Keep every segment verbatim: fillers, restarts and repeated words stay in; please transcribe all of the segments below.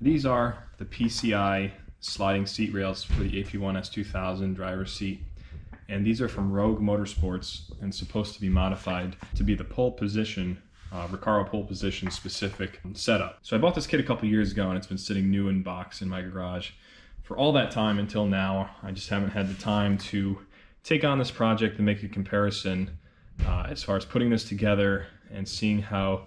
These are the P C I sliding seat rails for the A P one S two thousand driver's seat, and these are from Rogue Motorsports and supposed to be modified to be the pole position, uh, Recaro pole position specific setup. So I bought this kit a couple years ago and it's been sitting new in box in my garage for all that time until now. I just haven't had the time to take on this project and make a comparison uh, as far as putting this together and seeing how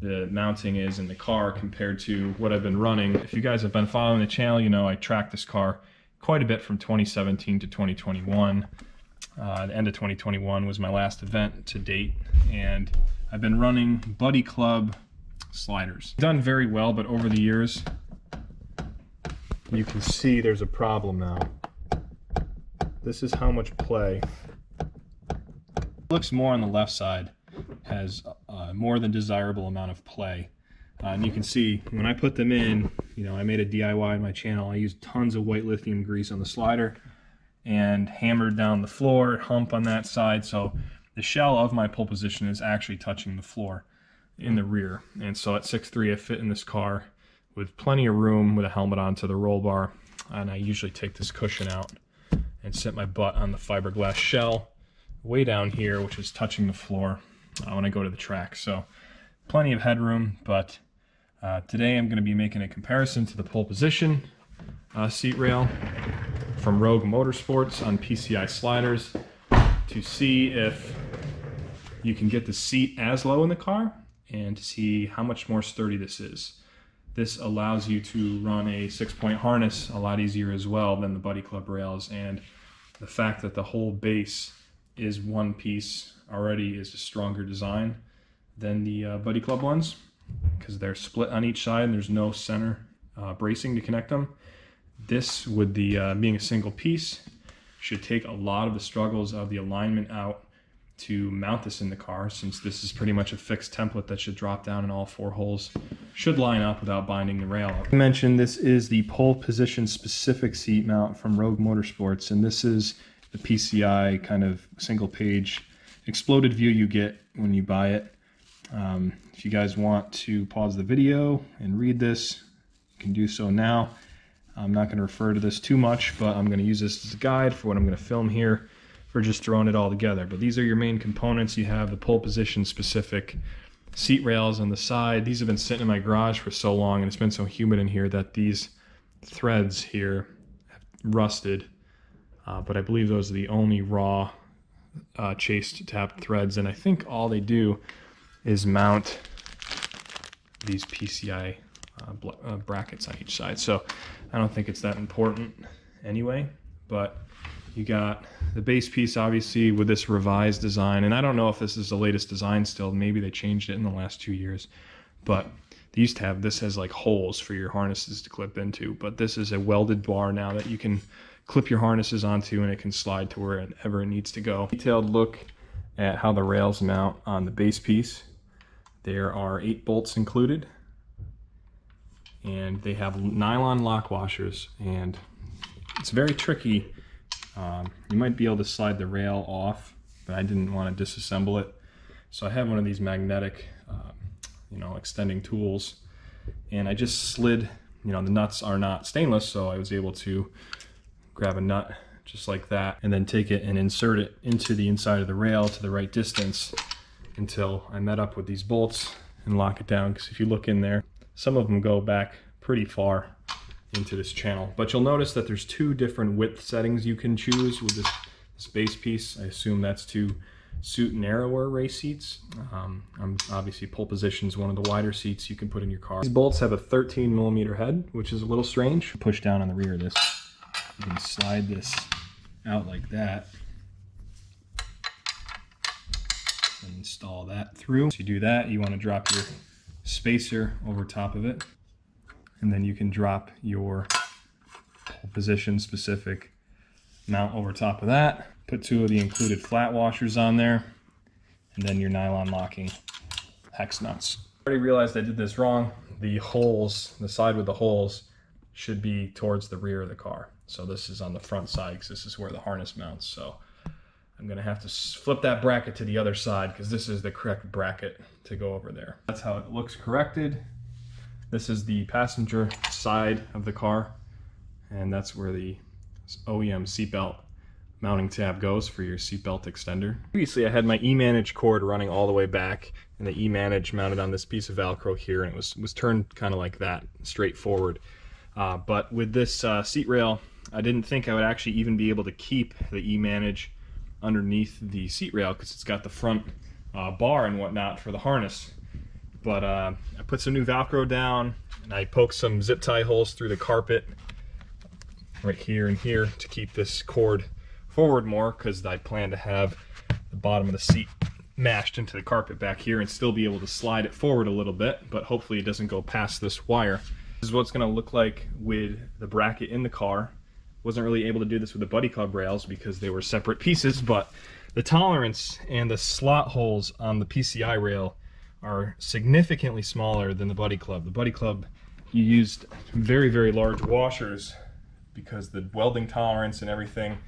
the mounting is in the car compared to what I've been running. If you guys have been following the channel, you know I tracked this car quite a bit from twenty seventeen to twenty twenty-one. Uh, the end of twenty twenty-one was my last event to date, and I've been running Buddy Club sliders. Done very well, but over the years, you can see there's a problem now. This is how much play. Looks more on the left side, has a more than desirable amount of play. Uh, and you can see when I put them in, you know, I made a D I Y in my channel. I used tons of white lithium grease on the slider and hammered down the floor, hump on that side. So the shell of my pole position is actually touching the floor in the rear. And so at six three, I fit in this car with plenty of room with a helmet on to the roll bar. And I usually take this cushion out and sit my butt on the fiberglass shell way down here, which is touching the floor uh, when I go to the track. So plenty of headroom, but uh, today I'm gonna be making a comparison to the pole position uh, seat rail from Rogue Motorsports on P C I sliders to see if you can get the seat as low in the car and to see how much more sturdy this is. This allows you to run a six-point harness a lot easier as well than the Buddy Club rails, and the fact that the whole base is one piece already is a stronger design than the uh, Buddy Club ones because they're split on each side and there's no center uh, bracing to connect them. This, with the uh, being a single piece, should take a lot of the struggles of the alignment out to mount this in the car, since this is pretty much a fixed template that should drop down in all four holes, should line up without binding the rail up. I mentioned this is the pole position specific seat mount from Rogue Motorsports, and this is the P C I kind of single page exploded view you get when you buy it. Um, if you guys want to pause the video and read this, you can do so now. I'm not going to refer to this too much, but I'm going to use this as a guide for what I'm going to film here for just throwing it all together. But these are your main components. You have the pole position specific seat rails on the side. These have been sitting in my garage for so long and it's been so humid in here that these threads here have rusted, uh, but I believe those are the only raw uh, chased tapped threads, and I think all they do is mount these P C I Uh, uh, brackets on each side, so I don't think it's that important anyway. But you got the base piece obviously with this revised design, and I don't know if this is the latest design still, maybe they changed it in the last two years, but they used to have this as like holes for your harnesses to clip into, but this is a welded bar now that you can clip your harnesses onto and it can slide to wherever it needs to go. Detailed look at how the rails mount on the base piece. There are eight bolts included, and they have nylon lock washers, and it's very tricky. Um, you might be able to slide the rail off, but I didn't want to disassemble it, so I have one of these magnetic uh, you know, extending tools, and I just slid, you know, the nuts are not stainless, so I was able to grab a nut just like that and then take it and insert it into the inside of the rail to the right distance until I met up with these bolts and lock it down, because if you look in there, some of them go back pretty far into this channel. But you'll notice that there's two different width settings you can choose with this, this base piece. I assume that's to suit narrower race seats. Um, obviously pole position is one of the wider seats you can put in your car. These bolts have a thirteen millimeter head, which is a little strange. Push down on the rear of this. You can slide this out like that and install that through. Once you do that, you want to drop your spacer over top of it, and then you can drop your position specific mount over top of that. Put two of the included flat washers on there, and then your nylon locking hex nuts. I already realized I did this wrong. The holes, the side with the holes, should be towards the rear of the car. So this is on the front side because this is where the harness mounts. So I'm gonna have to flip that bracket to the other side because this is the correct bracket to go over there. That's how it looks corrected. This is the passenger side of the car, and that's where the O E M seatbelt mounting tab goes for your seatbelt extender. Previously, I had my eManage cord running all the way back, and the eManage mounted on this piece of Velcro here, and it was, was turned kind of like that, straight forward. Uh, but with this uh, seat rail, I didn't think I would actually even be able to keep the eManage underneath the seat rail because it's got the front uh, bar and whatnot for the harness. But uh, I put some new Velcro down, and I poked some zip tie holes through the carpet right here and here to keep this cord forward more, because I plan to have the bottom of the seat mashed into the carpet back here and still be able to slide it forward a little bit, but hopefully it doesn't go past this wire. This is what it's going to look like with the bracket in the car. Wasn't really able to do this with the Buddy Club rails because they were separate pieces, but the tolerance and the slot holes on the P C I rail are significantly smaller than the Buddy Club. The Buddy Club, you used very, very large washers because the welding tolerance and everything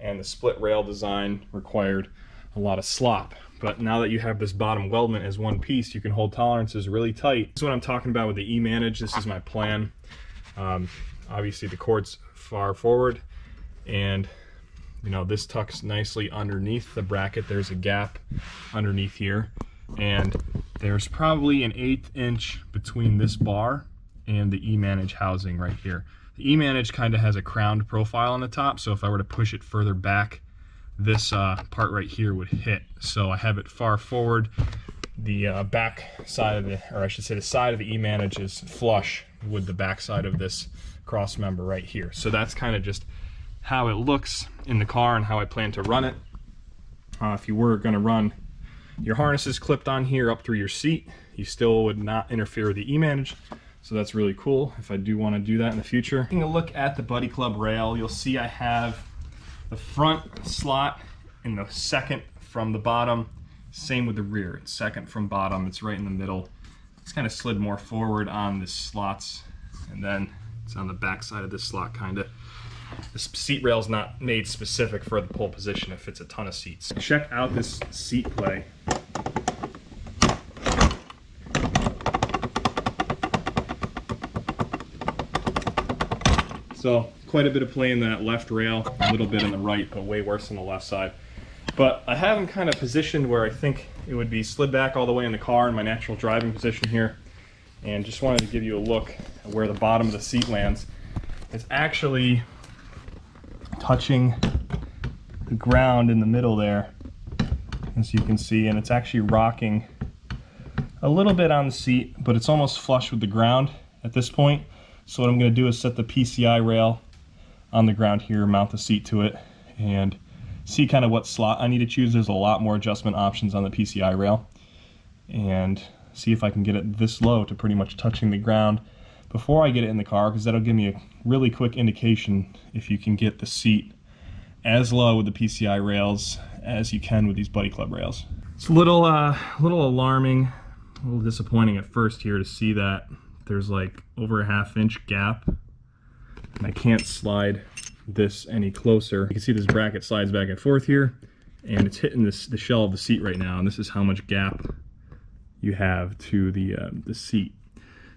and the split rail design required a lot of slop. But now that you have this bottom weldment as one piece, you can hold tolerances really tight. This is what I'm talking about with the eManage. This is my plan. Um, obviously the cord's far forward, and you know, this tucks nicely underneath the bracket. There's a gap underneath here, and there's probably an eighth inch between this bar and the eManage housing right here. The eManage kind of has a crowned profile on the top, so if I were to push it further back, this uh, part right here would hit. So I have it far forward. The uh, back side of the, or I should say the side of the eManage is flush with the back side of this cross member right here. So that's kind of just how it looks in the car and how I plan to run it. Uh, if you were going to run your harnesses clipped on here up through your seat, you still would not interfere with the eManage. So that's really cool if I do want to do that in the future. Taking a look at the Buddy Club rail, you'll see I have the front slot in the second from the bottom. Same with the rear, it's second from bottom, it's right in the middle. It's kind of slid more forward on the slots, and then it's on the back side of this slot kind of. The seat rail's not made specific for the pole position if it's a ton of seats. Check out this seat play. So quite a bit of play in that left rail, a little bit in the right, but way worse on the left side. But I have them kind of positioned where I think it would be slid back all the way in the car in my natural driving position here. And just wanted to give you a look at where the bottom of the seat lands. It's actually touching the ground in the middle there, as you can see, and it's actually rocking a little bit on the seat, but it's almost flush with the ground at this point. So what I'm going to do is set the P C I rail on the ground here, mount the seat to it, and see kind of what slot I need to choose. There's a lot more adjustment options on the P C I rail, and see if I can get it this low to pretty much touching the ground before I get it in the car, because that'll give me a really quick indication if you can get the seat as low with the P C I rails as you can with these Buddy Club rails. It's a little, uh, a little alarming, a little disappointing at first here to see that there's like over a half inch gap, and I can't slide this any closer. You can see this bracket slides back and forth here, and it's hitting this, the shell of the seat right now, and this is how much gap you have to the, uh, the seat.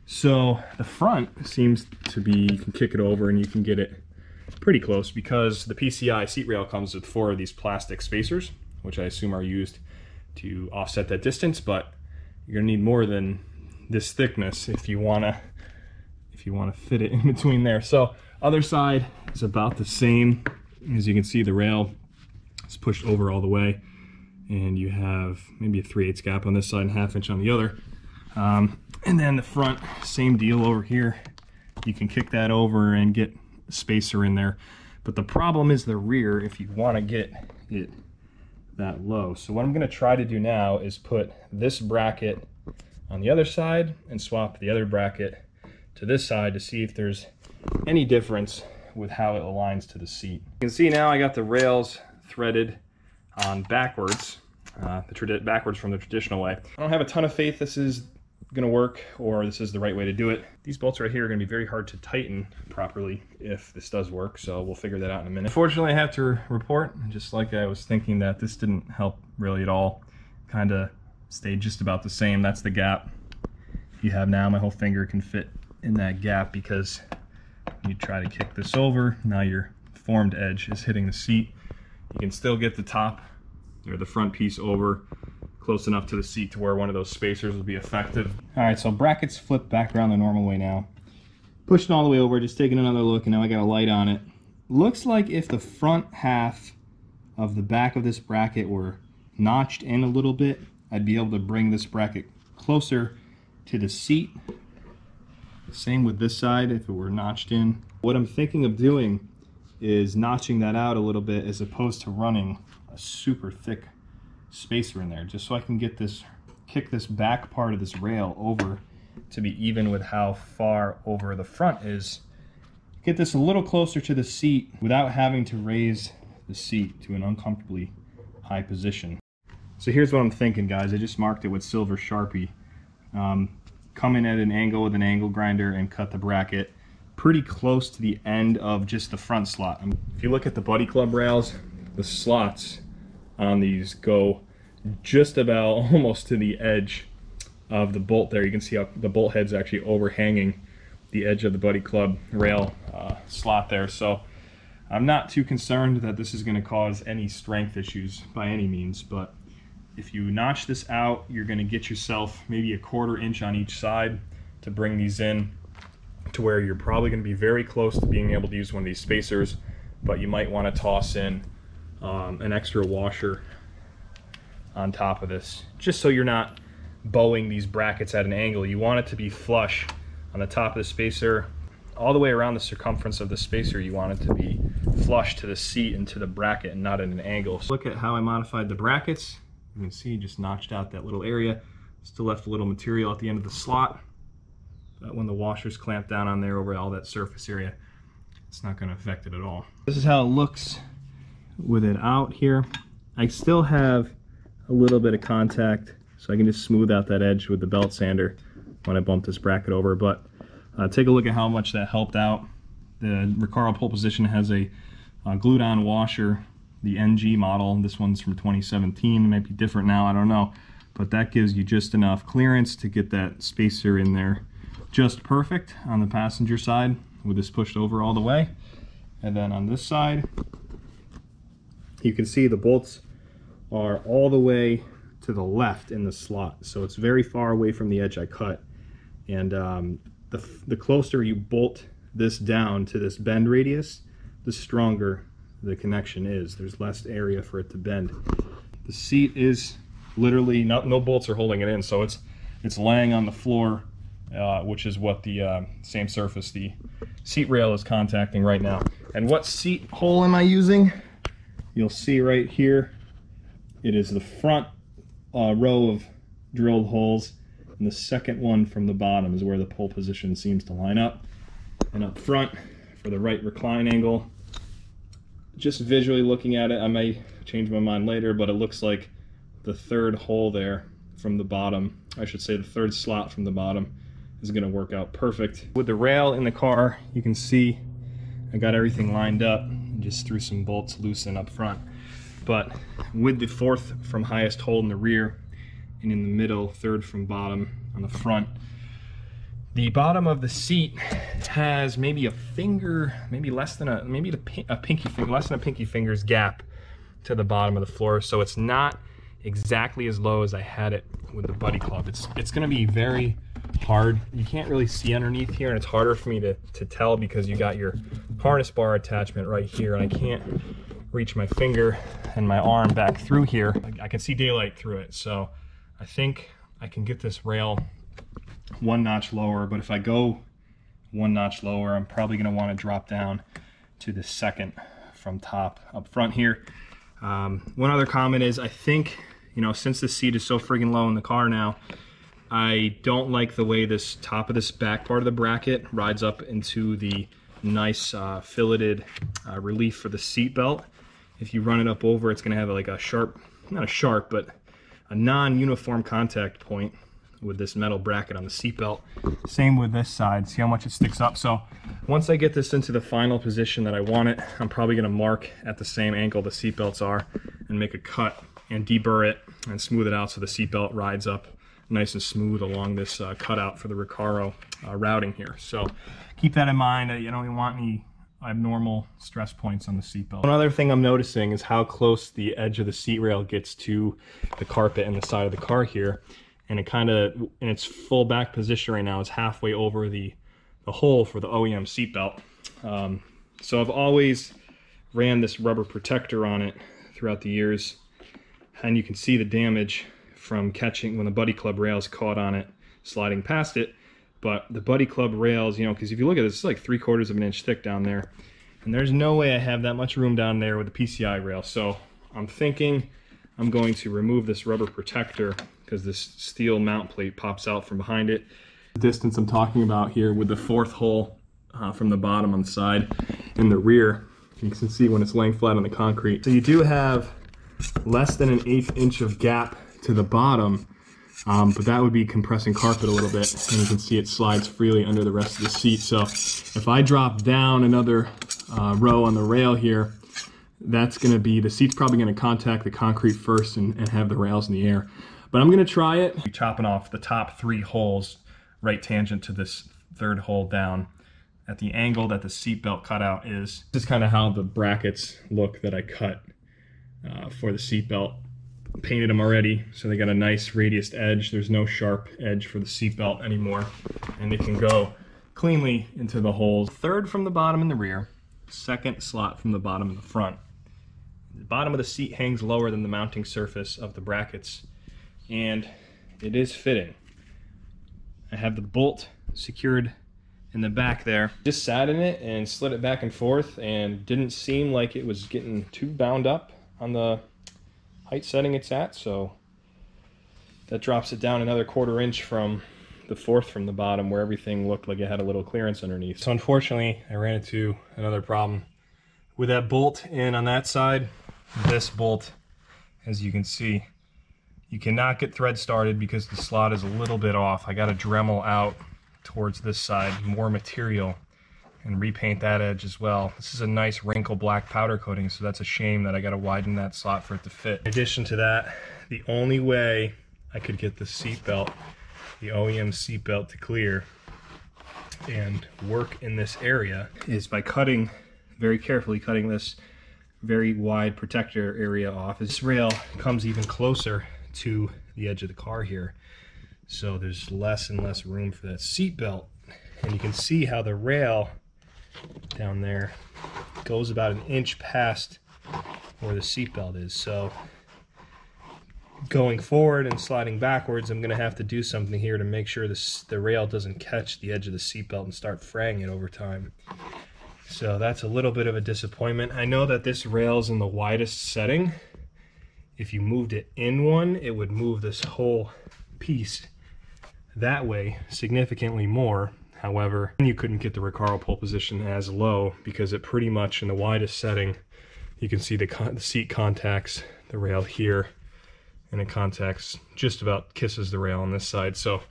So the front seems to be, you can kick it over and you can get it pretty close, because the P C I seat rail comes with four of these plastic spacers, which I assume are used to offset that distance, but you're gonna need more than this thickness if you wanna if you wanna fit it in between there. So other side is about the same. As you can see, the rail is pushed over all the way, and you have maybe a three eighths gap on this side and half inch on the other. Um, and then the front, same deal over here. You can kick that over and get a spacer in there. But the problem is the rear, if you want to get it that low. So what I'm going to try to do now is put this bracket on the other side and swap the other bracket to this side to see if there's any difference with how it aligns to the seat. You can see now I got the rails threaded on backwards, uh, the backwards from the traditional way. I don't have a ton of faith this is going to work, or this is the right way to do it. These bolts right here are going to be very hard to tighten properly if this does work, so we'll figure that out in a minute. Unfortunately, I have to report, just like I was thinking, that this didn't help really at all. Kind of stayed just about the same. That's the gap, you have now. My whole finger can fit in that gap, because you try to kick this over, now your formed edge is hitting the seat. You can still get the top or the front piece over close enough to the seat to where one of those spacers will be effective. All right, so brackets flip back around the normal way now. Pushing all the way over, just taking another look, and now I got a light on it. Looks like if the front half of the back of this bracket were notched in a little bit, I'd be able to bring this bracket closer to the seat. Same with this side, if it were notched in. What I'm thinking of doing is notching that out a little bit, as opposed to running a super thick spacer in there, just so I can get this, kick this back part of this rail over to be even with how far over the front is. Get this a little closer to the seat without having to raise the seat to an uncomfortably high position. So here's what I'm thinking, guys. I just marked it with silver Sharpie. Um, come in at an angle with an angle grinder and cut the bracket pretty close to the end of just the front slot. I mean, if you look at the Buddy Club rails, the slots on these go just about almost to the edge of the bolt there. You can see how the bolt head's actually overhanging the edge of the Buddy Club rail uh, slot there. So I'm not too concerned that this is going to cause any strength issues by any means, but if you notch this out, you're going to get yourself maybe a quarter inch on each side to bring these in, to where you're probably going to be very close to being able to use one of these spacers, but you might want to toss in um, an extra washer on top of this, just so you're not bowing these brackets at an angle. You want it to be flush on the top of the spacer, all the way around the circumference of the spacer. You want it to be flush to the seat and to the bracket, and not at an angle. So look at how I modified the brackets. You can see, just notched out that little area, still left a little material at the end of the slot. That when the washer's clamped down on there over all that surface area, it's not going to affect it at all. This is how it looks with it out here. I still have a little bit of contact, so I can just smooth out that edge with the belt sander when I bump this bracket over. But uh, take a look at how much that helped out. The Recaro pole position has a uh, glued on washer, the N G model. This one's from twenty seventeen, it might be different now, I don't know, but that gives you just enough clearance to get that spacer in there just perfect on the passenger side with this pushed over all the way. And then on this side, you can see the bolts are all the way to the left in the slot, so it's very far away from the edge I cut. And um, the, the closer you bolt this down to this bend radius, the stronger the connection is. There's less area for it to bend. The seat is literally, not, no bolts are holding it in, so it's it's laying on the floor, uh, which is what the uh, same surface the seat rail is contacting right now. And what seat hole am I using? You'll see right here. It is the front uh, row of drilled holes, and the second one from the bottom is where the pole position seems to line up. And up front, for the right recline angle, just visually looking at it, I may change my mind later, but it looks like the third hole there from the bottom, I should say the third slot from the bottom, is going to work out perfect. With the rail in the car, you can see I got everything lined up and just threw some bolts loose in up front. But with the fourth from highest hole in the rear, and in the middle, third from bottom on the front, the bottom of the seat has maybe a finger, maybe less than a, maybe a pinky finger, less than a pinky finger's gap to the bottom of the floor. So it's not exactly as low as I had it with the Buddy Club. It's it's going to be very hard. You can't really see underneath here, and it's harder for me to, to tell because you got your harness bar attachment right here, and I can't reach my finger and my arm back through here. I, I can see daylight through it, so I think I can get this rail one notch lower, but if I go one notch lower, I'm probably going to want to drop down to the second from top up front here. Um, one other comment is, I think, you know, since this seat is so friggin' low in the car now, I don't like the way this top of this back part of the bracket rides up into the nice uh, filleted uh, relief for the seat belt. If you run it up over, it's going to have like a sharp, not a sharp, but a non-uniform contact point with this metal bracket on the seatbelt. Same with this side, see how much it sticks up. So once I get this into the final position that I want it, I'm probably gonna mark at the same angle the seatbelts are and make a cut and deburr it and smooth it out so the seatbelt rides up nice and smooth along this uh, cutout for the Recaro uh, routing here. So keep that in mind, that you don't want any abnormal stress points on the seatbelt. One other thing I'm noticing is how close the edge of the seat rail gets to the carpet and the side of the car here. And it kind of, in its full back position right now, is halfway over the, the hole for the O E M seatbelt. Um, so I've always ran this rubber protector on it throughout the years, and you can see the damage from catching when the Buddy Club rails caught on it, sliding past it. But the Buddy Club rails, you know, because if you look at this, it's like three quarters of an inch thick down there, and there's no way I have that much room down there with the P C I rail. So I'm thinking I'm going to remove this rubber protector because this steel mount plate pops out from behind it. The distance I'm talking about here with the fourth hole uh, from the bottom on the side in the rear, you can see when it's laying flat on the concrete. So you do have less than an eighth inch of gap to the bottom, um, but that would be compressing carpet a little bit, and you can see it slides freely under the rest of the seat. So if I drop down another uh, row on the rail here, that's going to be, the seat's probably going to contact the concrete first and, and have the rails in the air. But I'm going to try it. You're chopping off the top three holes right tangent to this third hole down at the angle that the seatbelt cutout is. This is kind of how the brackets look that I cut uh, for the seatbelt. Painted them already, so they got a nice radiused edge. There's no sharp edge for the seatbelt anymore, and they can go cleanly into the holes. Third from the bottom in the rear, second slot from the bottom in the front. The bottom of the seat hangs lower than the mounting surface of the brackets, and it is fitting. I have the bolt secured in the back there. Just sat in it and slid it back and forth, and didn't seem like it was getting too bound up on the height setting it's at, so that drops it down another quarter inch from the fourth from the bottom, where everything looked like it had a little clearance underneath. So unfortunately, I ran into another problem with that bolt in on that side. This bolt, as you can see, you cannot get thread started because the slot is a little bit off. I got to Dremel out towards this side more material and repaint that edge as well. This is a nice wrinkle black powder coating, so that's a shame that I gotta widen that slot for it to fit. In addition to that, the only way I could get the seat belt, the O E M seat belt, to clear and work in this area is by cutting, very carefully cutting this very wide protector area off. This rail comes even closer to the edge of the car here, so there's less and less room for that seat belt. And you can see how the rail down there goes about an inch past where the seatbelt is. So going forward and sliding backwards, I'm going to have to do something here to make sure this, the rail doesn't catch the edge of the seatbelt and start fraying it over time. So that's a little bit of a disappointment. I know that this rail's in the widest setting. If you moved it in one, it would move this whole piece that way significantly more. However, you couldn't get the Recaro pole position as low because it pretty much, in the widest setting, you can see the, con the seat contacts the rail here, and it contacts, just about kisses the rail on this side. So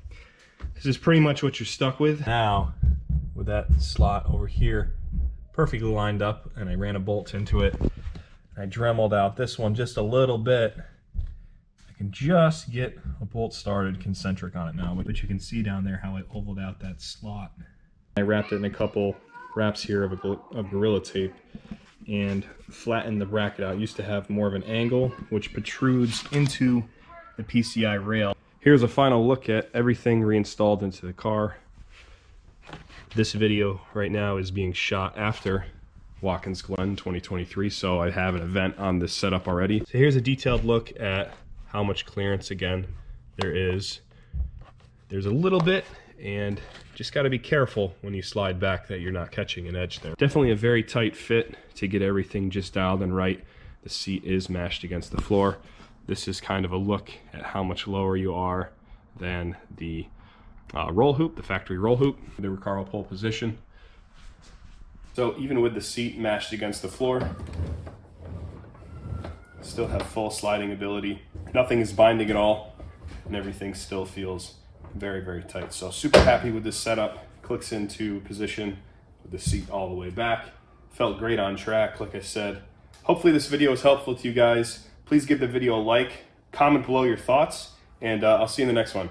this is pretty much what you're stuck with. Now, with that slot over here perfectly lined up, and I ran a bolt into it, I Dremeled out this one just a little bit. Can just get a bolt started concentric on it now, but you can see down there how I ovaled out that slot. I wrapped it in a couple wraps here of, a, of Gorilla Tape and flattened the bracket out. It used to have more of an angle, which protrudes into the P C I rail. Here's a final look at everything reinstalled into the car. This video right now is being shot after Watkins Glen twenty twenty-three, so I have an event on this setup already. So here's a detailed look at how much clearance, again, there is. There's a little bit, and just gotta be careful when you slide back that you're not catching an edge there. Definitely a very tight fit to get everything just dialed and right. The seat is mashed against the floor. This is kind of a look at how much lower you are than the uh, roll hoop, the factory roll hoop, the Recaro pole position. So even with the seat mashed against the floor, still have full sliding ability. Nothing is binding at all, and everything still feels very, very tight. So super happy with this setup. Clicks into position with the seat all the way back. Felt great on track, like I said. Hopefully this video is helpful to you guys. Please give the video a like, comment below your thoughts, and uh, I'll see you in the next one.